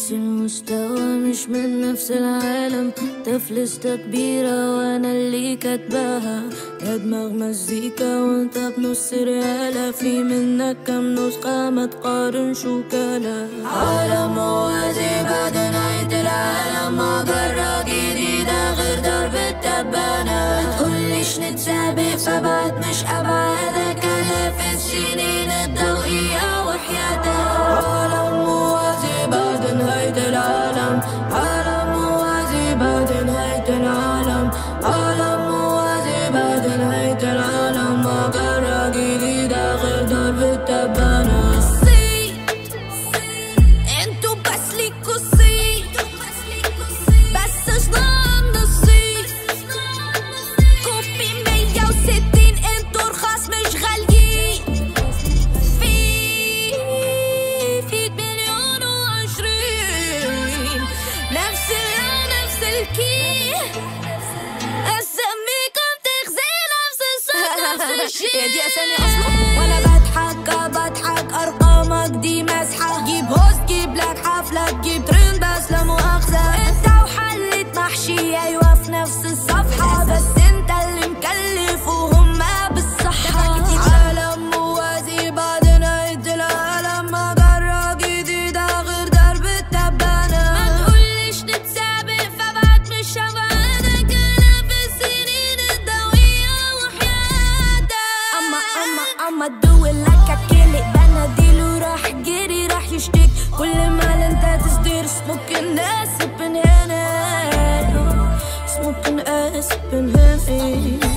نفس المستوى مش من نفس العالم. تفلسة كبيرة وانا اللي كاتباها، يا دماغ مزيكا وانت بنص ريالة، في منك كم نسخة ما تقارنش وكالة. عالم موازي بعد نهاية العالم، مجرة جديدة غير درب التبانة. متقوليش نتسابق فبعد مش أبعادك، أنا في السنين الضوئية وحياتك. عالم موازي بعد نهاية العالم، عالم موازي بعد نهاية العالم، عالم موازي بعد نهاية العالم، مجرة جديدة غير درب التبانة. يا دي اسامي اصلا وانا بضحك ارقامك دي مسحه. جيب هوست جيب لك حفله جيب ترند بس لا مؤاخذه، انت وحله محشي ايوه في نفس الصفحه، بس انت اللي مكلف وهما بالصحه. عالم موازي بعد نهايه العالم، مجره جديده غير درب التبانه. ما تقوليش نتسابق فبعد مش هبعدك، انا في السنين الضوئيه وحياتك. اما ادول لك اكلك بناديله راح جري راح يشتك، كل ما انت تصدر سموك الناس بن هنا، سموك الناس بن هنا.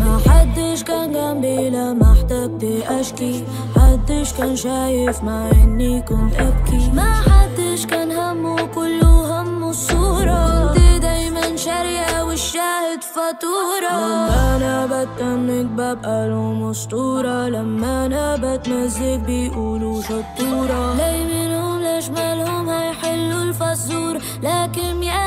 ما حدش كان جنبي لما احتجت اشكي، حدش كان شايف مع اني كنت ابكي، ما حدش كان همه كله همه الصوره، كنت دايما شاريه والشاهد فاتوره. لما انا بتنك ببقى لهم اسطوره، لما انا بتمزج بيقولوا شطوره، لا يمينهم لا شمالهم هيحلوا الفزوره، لكن يا